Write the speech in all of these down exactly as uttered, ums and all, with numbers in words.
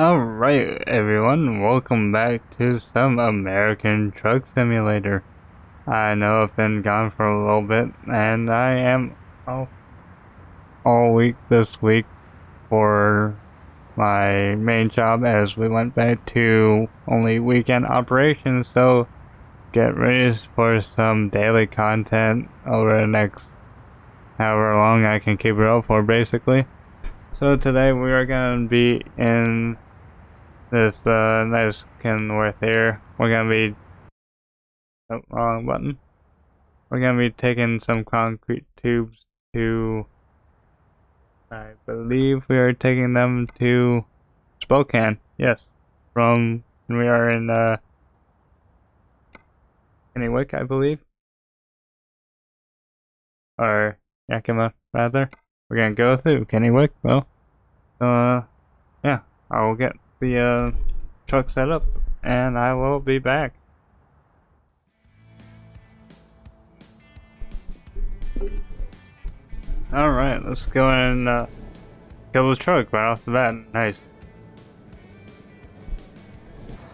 Alright everyone, welcome back to some American Truck Simulator. I know I've been gone for a little bit, and I am off all week this week for my main job as we went back to only weekend operations, so get ready for some daily content over the next however long I can keep it up for, basically. So today we are going to be in this uh, nice Kenworth here. We're going to be... Oh, wrong button. We're going to be taking some concrete tubes to... I believe we are taking them to Spokane. Yes. From... We are in... Uh, Kennewick, I believe. Or Yakima, rather. We're going to go through Kennewick. Well, uh, yeah, I will get the uh, truck set up and I will be back. Alright, let's go and uh, kill the truck right off the bat. Nice.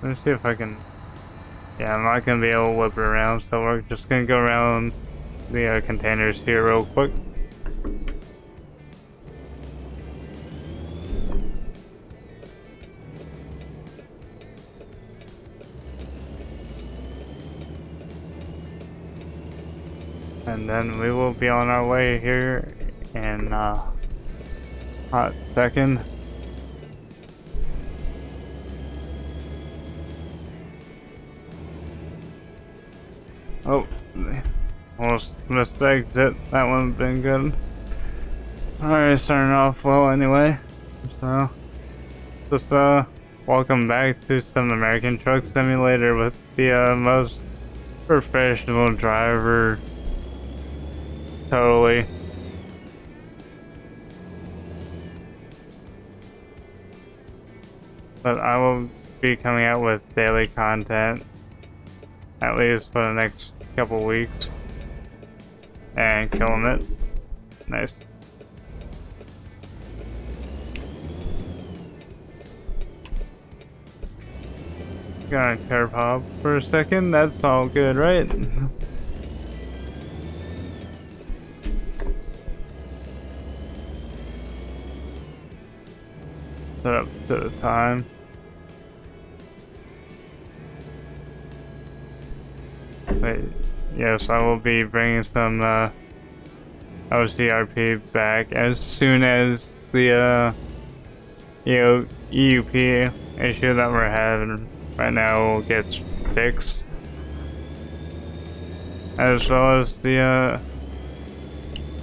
Let me see if I can... Yeah, I'm not going to be able to whip it around, so we're just going to go around the uh, containers here real quick. And then we will be on our way here in a hot second. Oh, almost missed the exit. That wouldn't have been good. Alright, starting off well anyway. So, just uh, welcome back to some American Truck Simulator with the uh, most professional driver. Totally. But I will be coming out with daily content, at least for the next couple weeks, and killing it. Nice. Gonna curb hop for a second, that's all good, right? Up to the time. But yes, I will be bringing some uh, O C R P back as soon as the uh, E U P issue that we're having right now gets fixed, as well as the uh,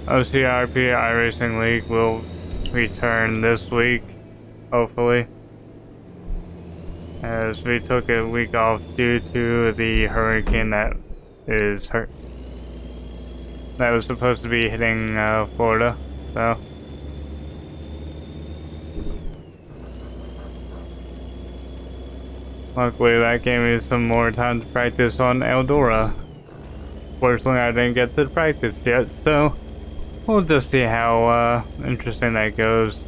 O C R P iRacing League will return this week. Hopefully, as we took a week off due to the hurricane that is hurt that was supposed to be hitting uh, Florida. So luckily that gave me some more time to practice on Eldora. Fortunately, I didn't get to practice yet, so we'll just see how uh, interesting that goes.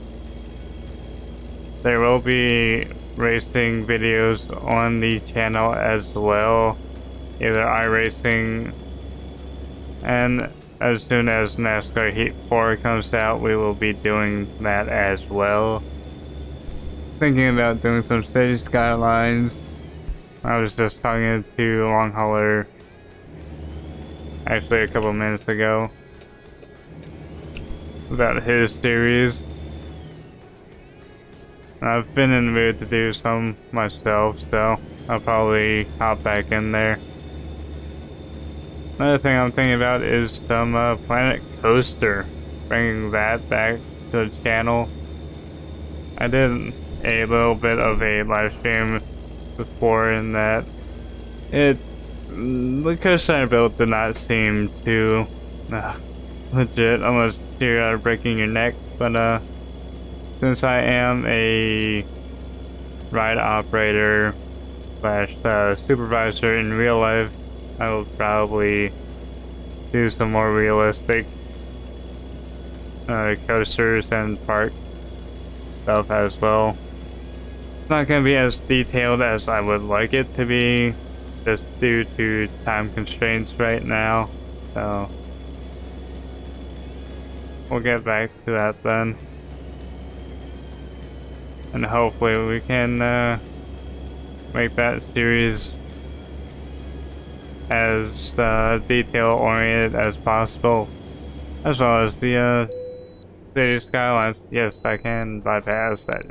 There will be racing videos on the channel as well, either iRacing, and as soon as NASCAR Heat four comes out, we will be doing that as well. Thinking about doing some City Skylines. I was just talking to Long Hauler actually a couple minutes ago about his series. I've been in the mood to do some myself, so I'll probably hop back in there. Another thing I'm thinking about is some uh, Planet Coaster, bringing that back to the channel. I did a little bit of a live stream before in that it the coaster build did not seem too uh, legit, unless you're uh, breaking your neck, but uh. Since I am a ride operator slash uh, supervisor in real life, I will probably do some more realistic uh, coasters and park stuff as well. It's not going to be as detailed as I would like it to be, just due to time constraints right now, so we'll get back to that then. And hopefully we can uh, make that series as uh, detail-oriented as possible, as well as the uh, City Skylines. Yes, I can bypass that.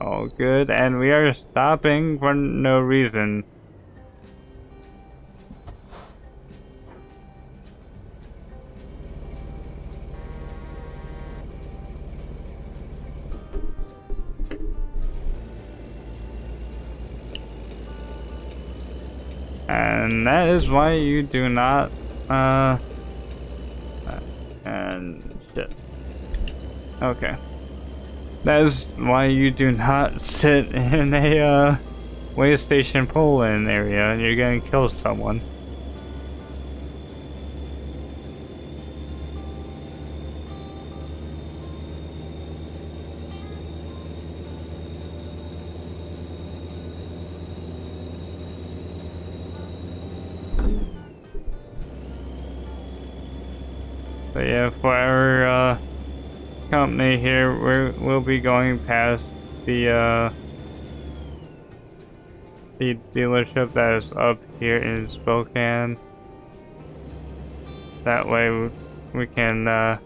All good, and we are stopping for no reason. And that is why you do not, uh, and shit. Okay. That is why you do not sit in a, uh, way station pull-in area. You're gonna kill someone. But yeah, for our uh, company here, we're, we'll be going past the uh, the dealership that is up here in Spokane. That way, we, we can uh,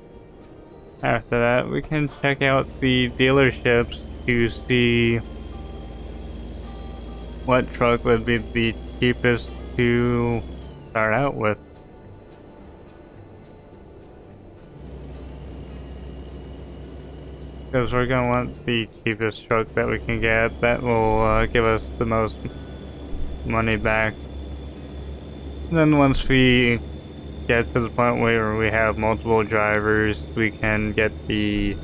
after that we can check out the dealerships to see what truck would be the cheapest to start out with. Because we're going to want the cheapest truck that we can get. That will uh, give us the most money back. And then once we get to the point where we have multiple drivers, we can get the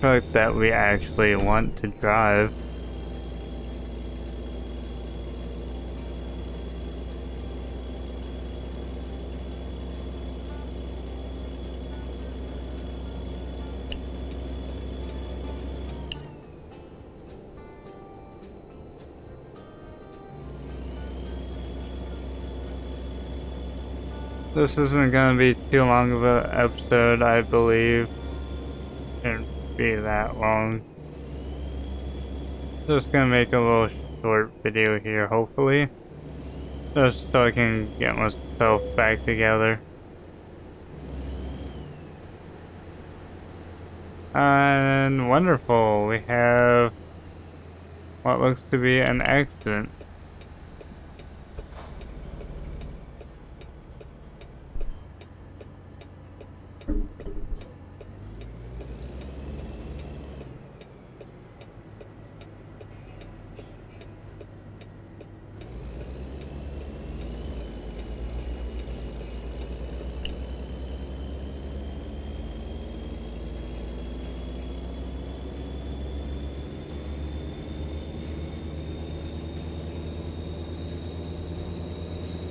truck that we actually want to drive. This isn't gonna be too long of an episode, I believe. Shouldn't be that long. Just gonna make a little short video here, hopefully. Just so I can get myself back together. And wonderful, we have what looks to be an accident.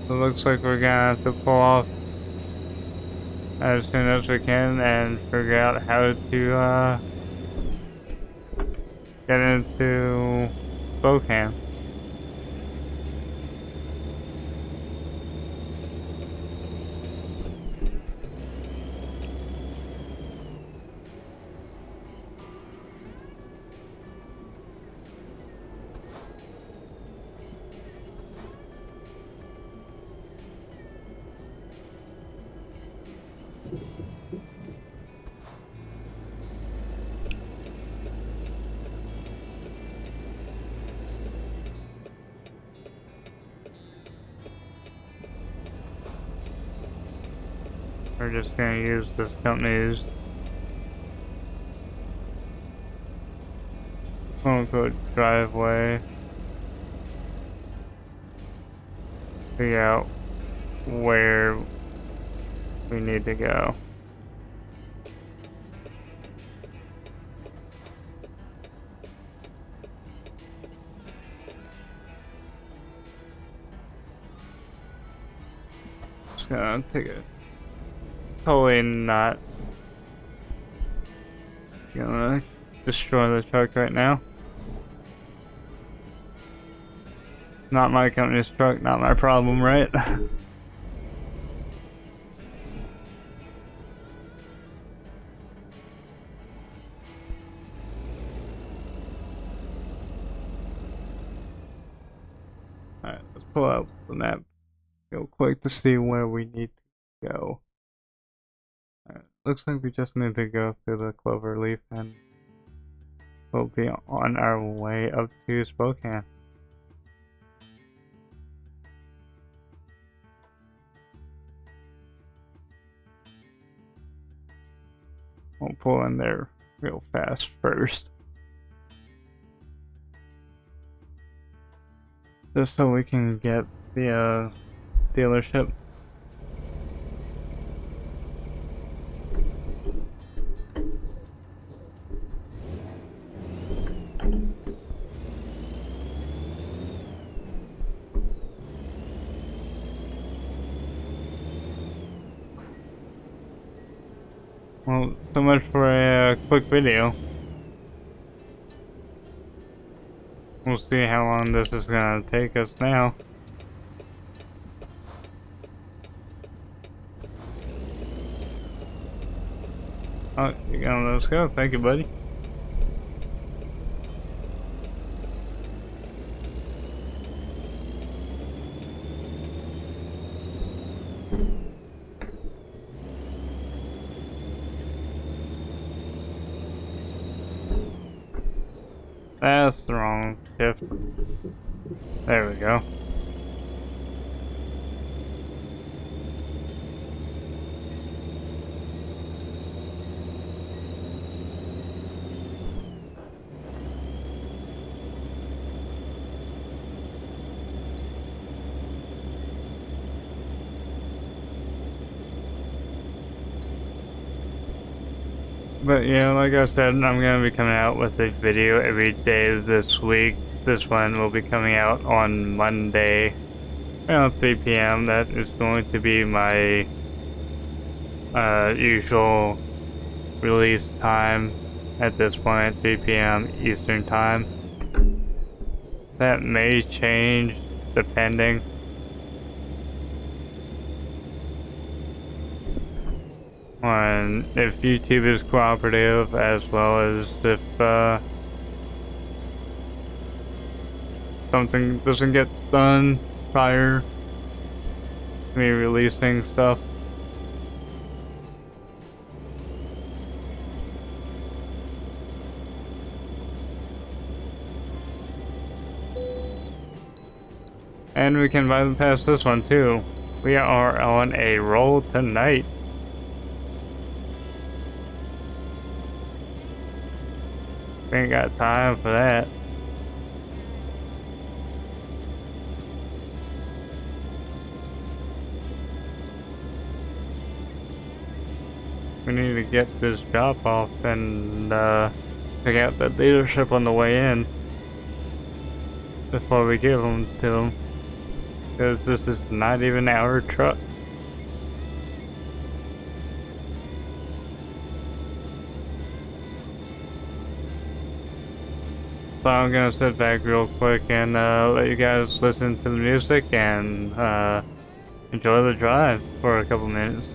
It looks like we're gonna have to pull off as soon as we can and figure out how to uh, get into Spokane. We're just gonna use this company's quote unquote driveway. Figure out where we need to go. Just gonna take it. Totally not gonna destroy the truck right now. Not my company's truck, not my problem, right? Alright, let's pull out the map real quick to see where we need to go. Alright, looks like we just need to go through the clover leaf and we'll be on our way up to Spokane. We'll pull in there real fast first, just so we can get the uh, dealership. Well, so much for a uh, quick video. We'll see how long this is gonna take us now. Oh, you're gonna let us go. Thank you, buddy. That's the wrong shift. There we go. But yeah, like I said, I'm going to be coming out with a video every day this week. This one will be coming out on Monday around three P M That is going to be my uh, usual release time at this point, three P M Eastern Time. That may change depending. On if YouTube is cooperative, as well as if uh, something doesn't get done prior to me releasing stuff. And we can bypass this one too. We are on a roll tonight. We ain't got time for that. We need to get this drop off and uh, pick out that dealership on the way in before we give them to them, because this is not even our truck. So I'm gonna sit back real quick and uh, let you guys listen to the music and uh, enjoy the drive for a couple minutes.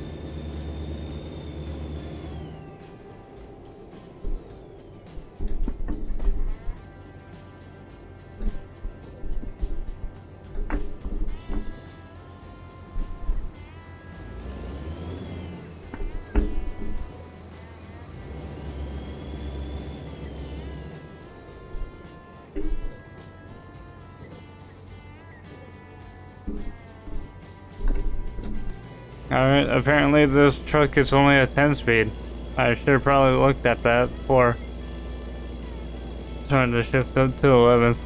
Alright, apparently this truck is only a ten speed. I should have probably looked at that before trying to shift up to eleven.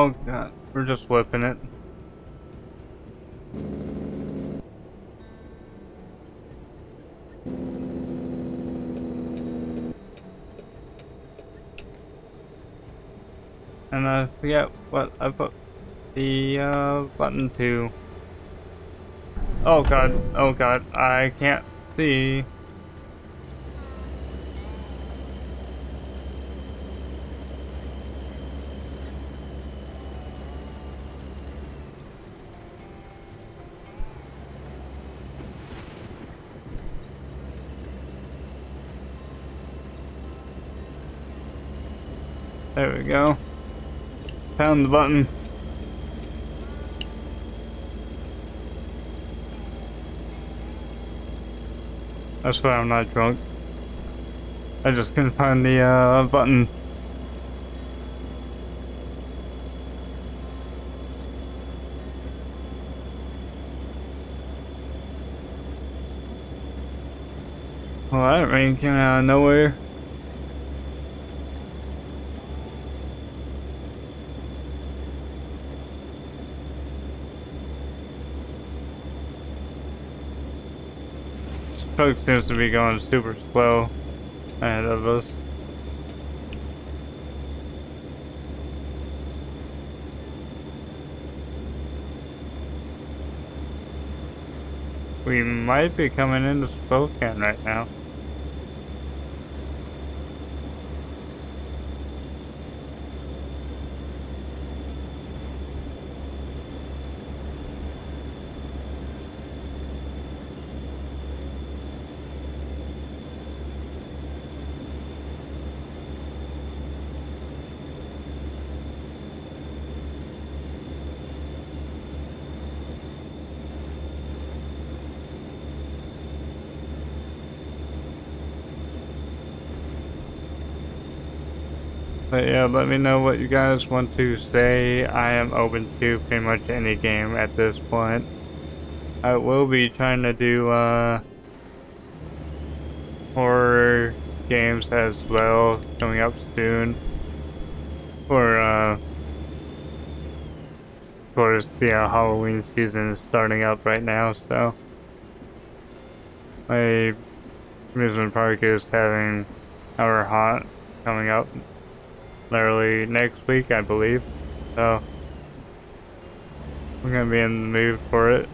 Oh god, we're just whipping it. And I forget what I put the uh, button to. Oh god, oh god, I can't see. There we go. Pound the button. I swear I'm not drunk. I just couldn't find the uh, button. Well, that rain came out of nowhere. Truck seems to be going super slow ahead of us. We might be coming into Spokane right now. But yeah, let me know what you guys want to say. I am open to pretty much any game at this point. I will be trying to do uh, horror games as well coming up soon. Or, uh, of course, the uh, Halloween season is starting up right now, so my amusement park is having our haunt coming up. Literally next week, I believe. So we're gonna be in the mood for it.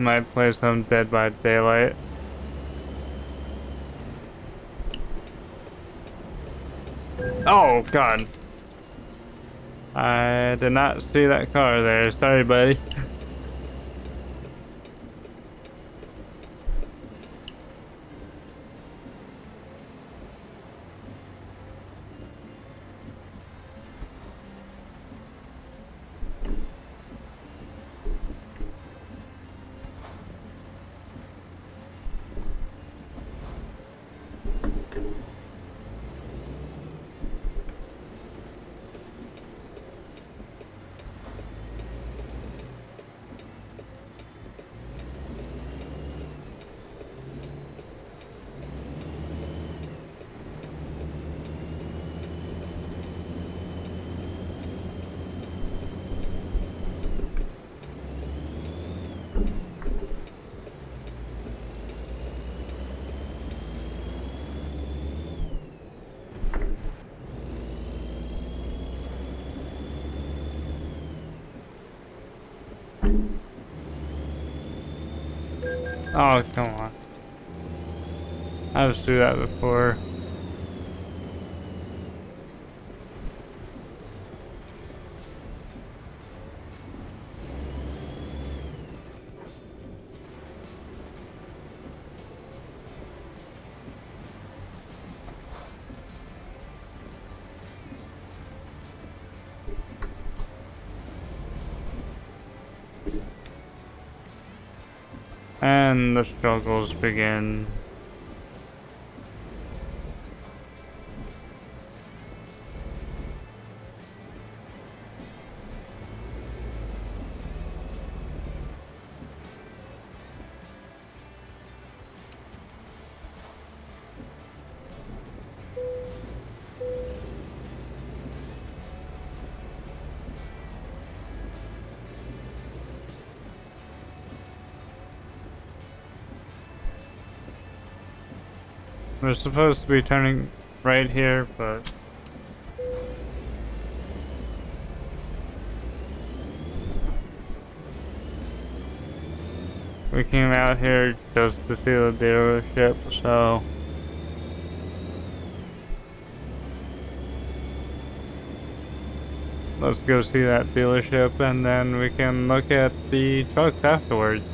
Might play some Dead by Daylight. Oh god! I did not see that car there. Sorry, buddy. Oh, come on. I was through that before. And the struggles begin. We're supposed to be turning right here, but... we came out here just to see the dealership, so... let's go see that dealership, and then we can look at the trucks afterwards.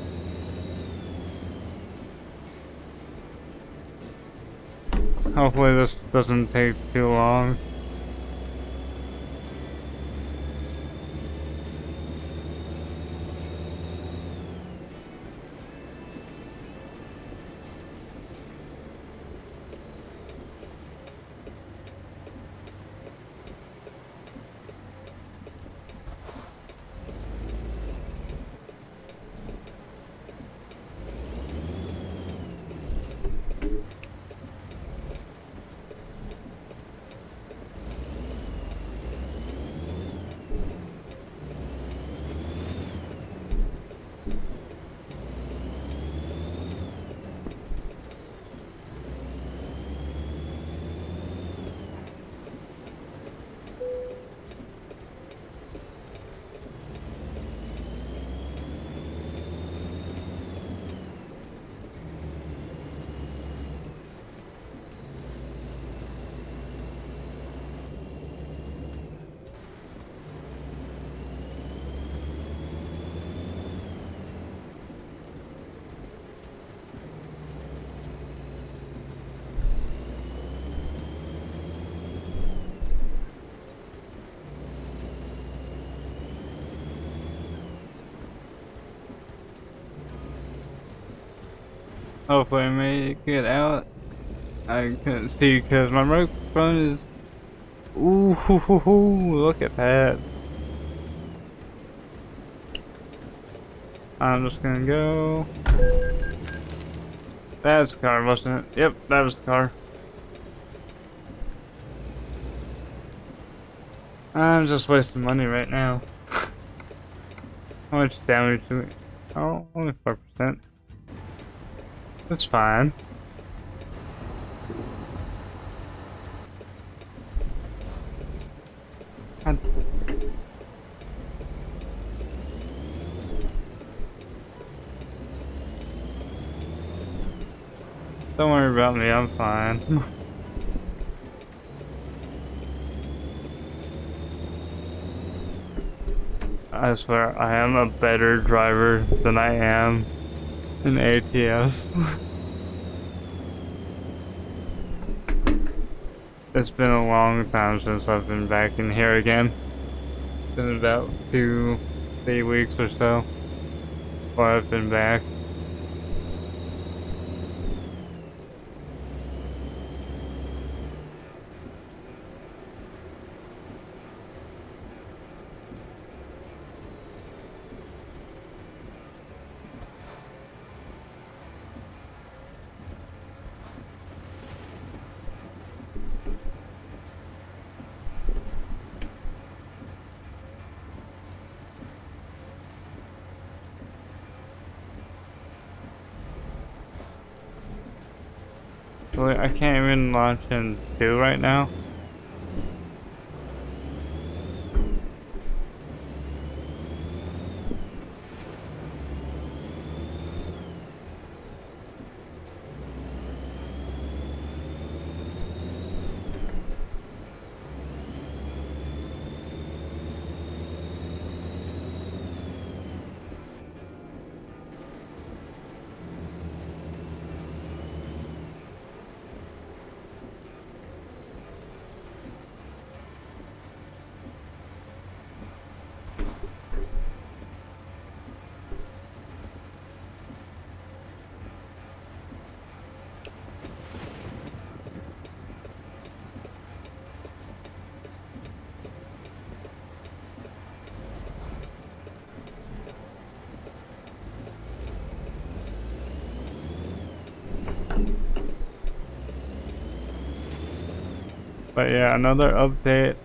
Hopefully this doesn't take too long. Hopefully I make it out. I couldn't see because my microphone is... ooh, hoo, hoo, hoo, look at that. I'm just gonna go... that's the car, wasn't it? Yep, that was the car. I'm just wasting money right now. How much damage do we... oh, only four percent. That's fine. God. Don't worry about me, I'm fine. I swear, I am a better driver than I am an A T S. It's been a long time since I've been back in here again. It's been about two, three weeks or so before I've been back. I can't even launch in two right now. But yeah, another update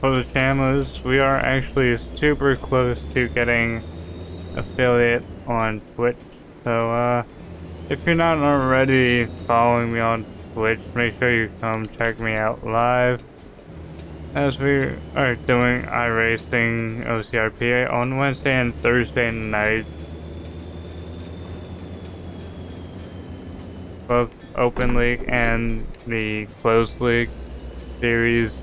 for the channel is we are actually super close to getting affiliate on Twitch. So uh, If you're not already following me on Twitch, make sure you come check me out live as we are doing iRacing O C R P on Wednesday and Thursday nights. Both Open League and the Closed League series.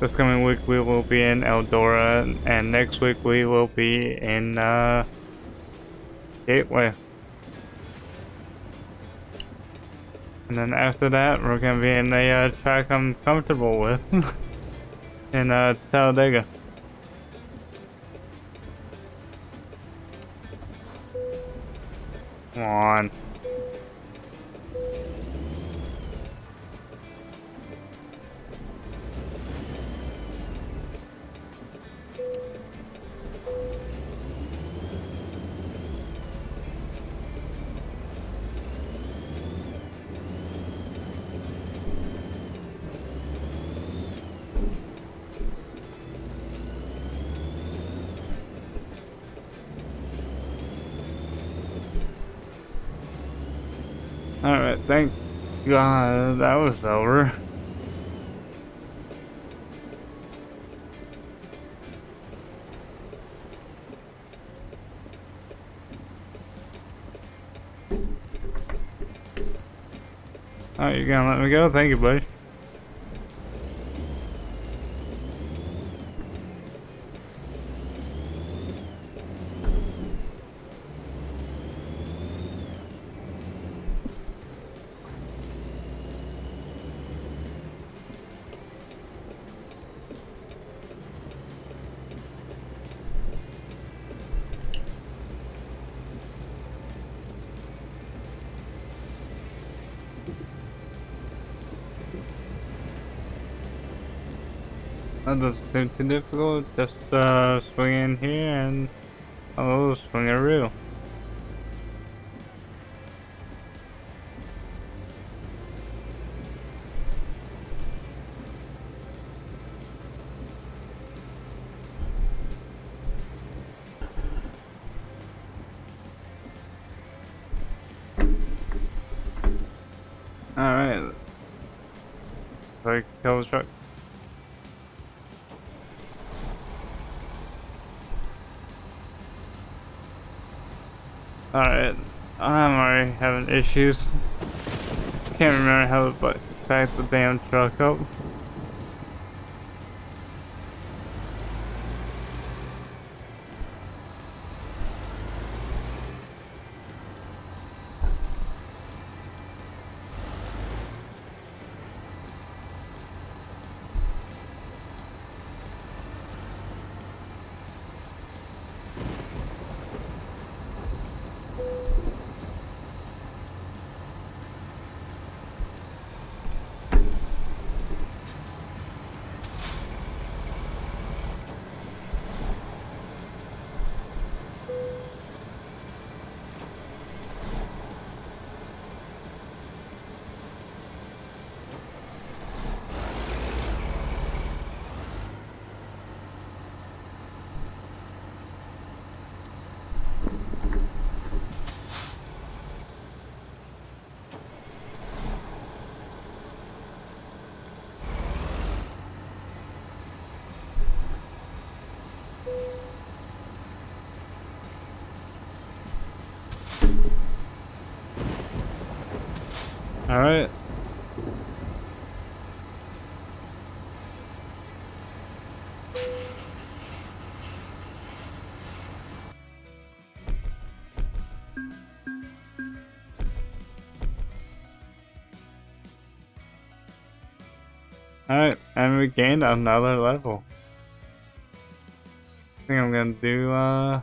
This coming week we will be in Eldora, and next week we will be in uh, Gateway. And then after that we're going to be in a uh, track I'm comfortable with in uh, Talladega. Come on. Alright, thank God that was over. Oh, you're gonna let me go? Thank you, buddy. That doesn't seem too difficult, just uh, swing in here and a little swingaroo. Alright. So I can kill the truck. Alright, I'm already having issues. Can't remember how to back the damn truck up. All right. All right, and we gained another level. I think I'm gonna do uh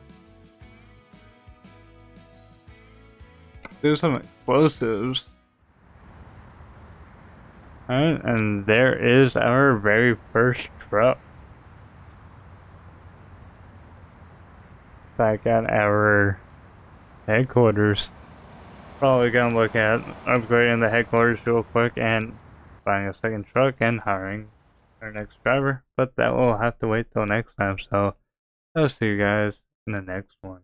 do some explosives. Alright, and there is our very first truck. Back at our headquarters. Probably gonna look at upgrading the headquarters real quick and buying a second truck and hiring our next driver. But that will have to wait till next time, so I'll see you guys in the next one.